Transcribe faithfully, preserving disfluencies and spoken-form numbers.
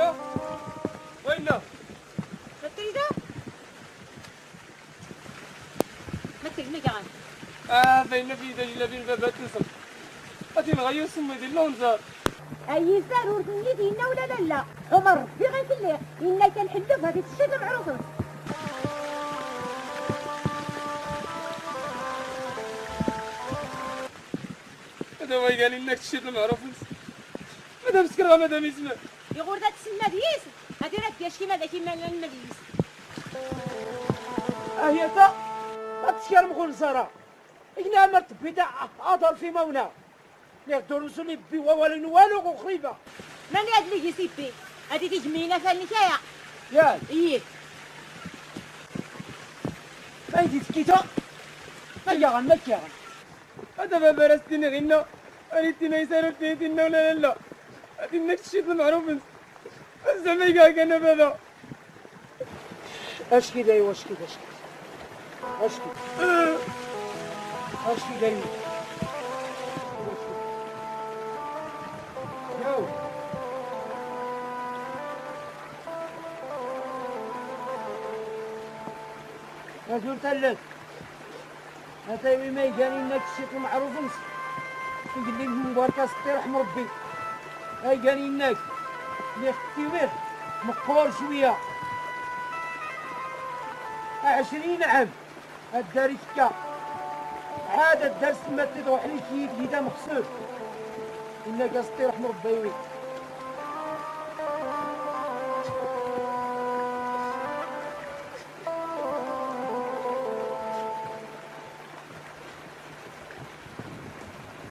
وينه؟ وينه؟ شفتي ده؟ مثلنا كمان. آه باينه في إيدها جلابي البابات نصب. غادي نغير سمي ديال لونزار. أي ضروري تنيدينا ولا لا لا، هما ربي غيخليه، إنا كنحلو بهاديك الشتا مع روسهم. هذا هو قال لنا الشيط المعروف مادام سكرها مادام يسمع يغور ذات السماد يسمع هادي راه دياش كيما ذاك المال المال يسمع اه هي تا تشكر مغنزره إنا مرت بدا أضل في مونا لي دروسو لي بي والو والو وخريبه من هاد لي سي بي هادي تجمينا فالني كايا ياك اييه هادي تكيتا هيا غنمشي غن هذا ما برستني غينا ريتي نيسالو تيتينا ولا لا لا هادي نكشي المعروف زعما يقاك انا بابا اش كي داي واش كي داش اش كي اش كي داي ياو رجل ثلاث هذا ما يجاني لنا الشيط المعروف نسي يقول لي المباركه ستي رحم ربي ها يجاني لناك اللي خدتي به مقور شويه عشرين عام هاد الدار يتكا عاد الدار سما تيضوح لي كيد كيدا مخسوف انك ستي رحم ربي وي